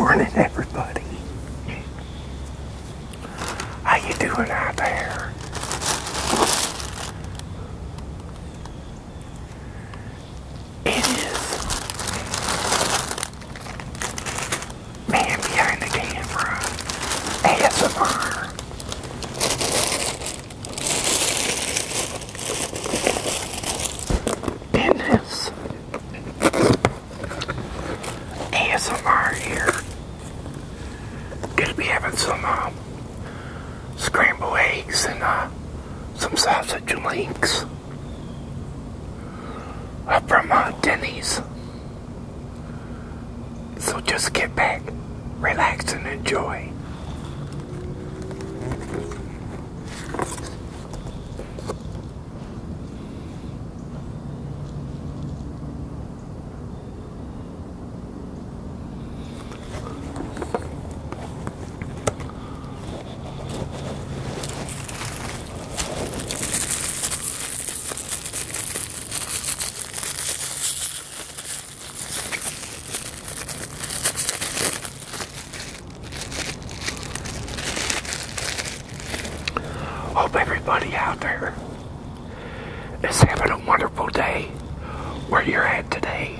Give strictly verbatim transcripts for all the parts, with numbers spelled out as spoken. Morning, everybody. How you doing out there? It is Man Behind the Camera, A S M R. In this A S M R here, be having some um, scrambled eggs and uh, some sausage links uh, from uh, Denny's. So just get back, relax, and enjoy. Hope everybody out there is having a wonderful day where you're at today.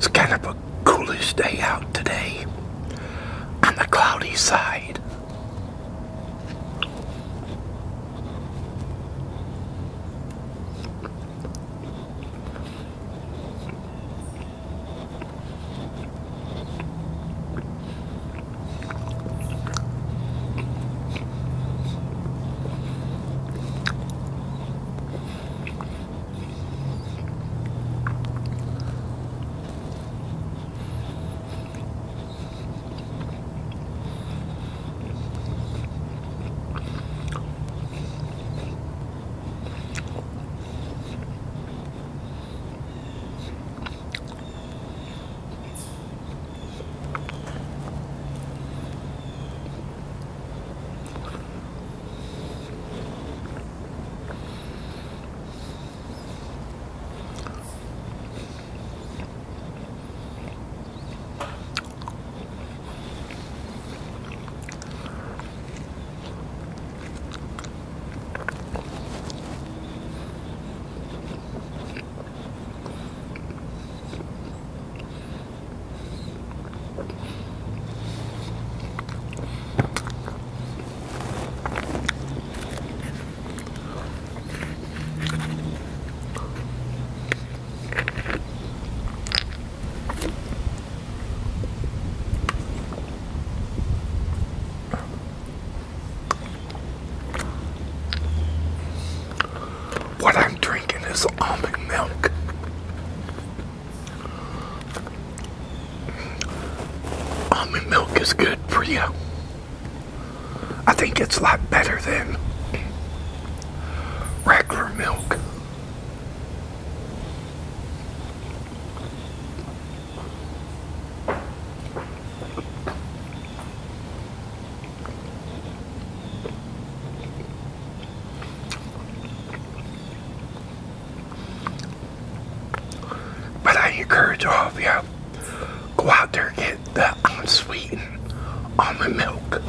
It's kind of a coolish day out today, on the cloudy side. What I'm drinking is almond milk. Almond milk is good for you. I think it's a lot better than regular milk. encourage all of you, go out there and get the unsweetened almond milk.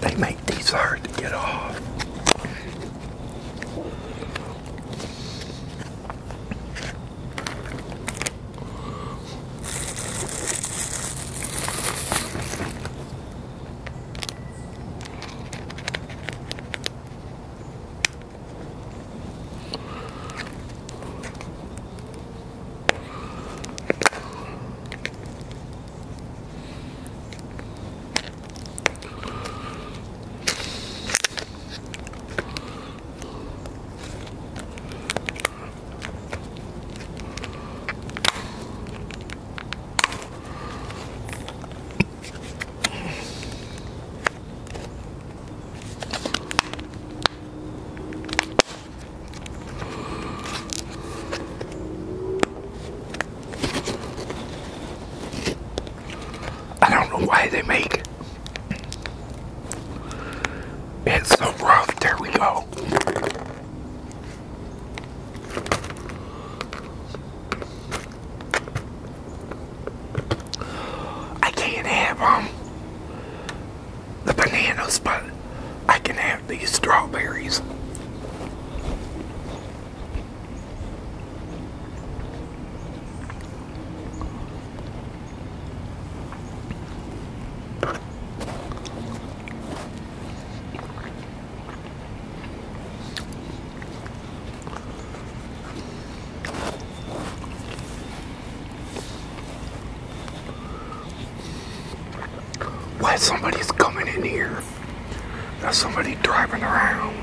They make these hard to get off. They make it's so rough. There we go. I can't have um the bananas, but I can have these strawberries. Why somebody's coming in here? There's somebody driving around.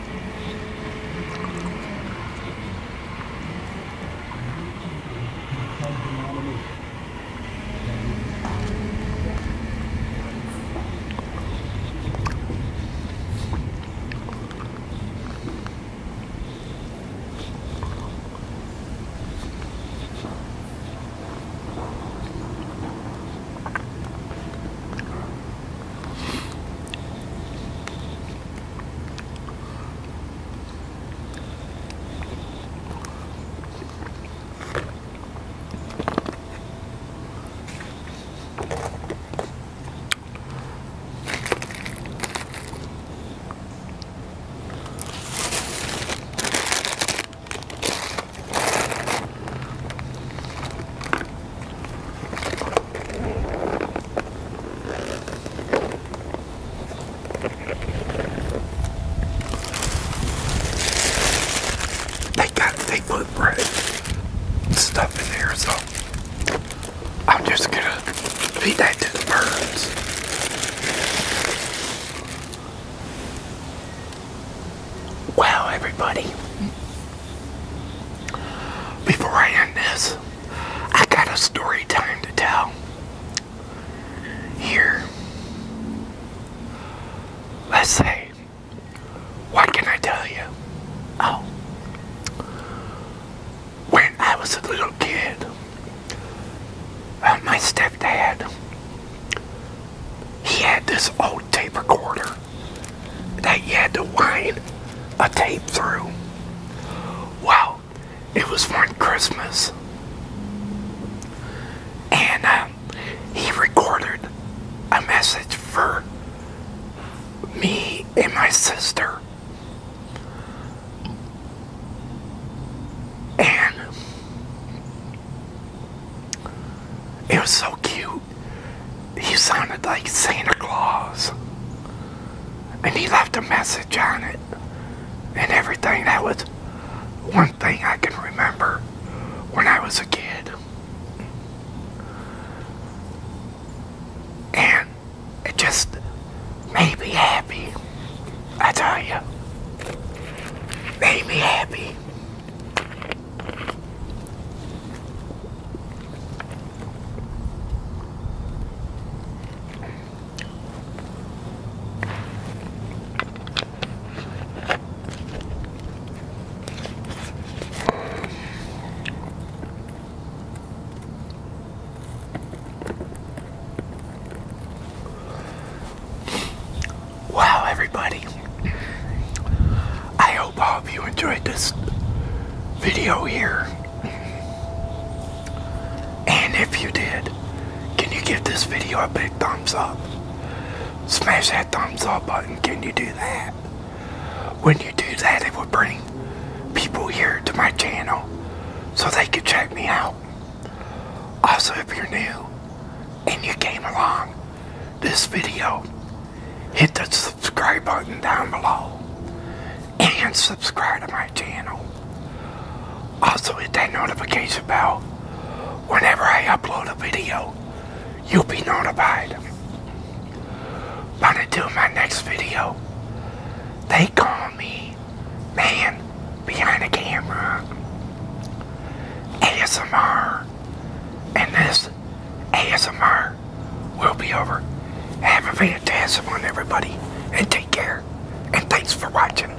Everybody, before I end this, I got a story time to tell. Here, let's say, what can I tell you? Oh, when I was a little kid, uh, my stepdad, he had this old tape recorder that you had to wind a tape through. Well, it was one Christmas, and uh, he recorded a message for me and my sister, and it was so cute. He sounded like Santa Claus, and he left a message on it and everything. That was one thing I can remember when I was a kid. And it just made me happy. I tell you. Made me happy. Everybody, I hope all of you enjoyed this video here, and if you did, can you give this video a big thumbs up? Smash that thumbs up button. Can you do that? When you do that, it will bring people here to my channel so they can check me out. Also, if you're new and you came along this video, hit the subscribe button down below and subscribe to my channel. Also, hit that notification bell. Whenever I upload a video, you'll be notified. But until my next video, they call me Man Behind the Camera, A S M R, and this A S M R will be over. Have a fantastic one, everybody, and take care, and thanks for watching.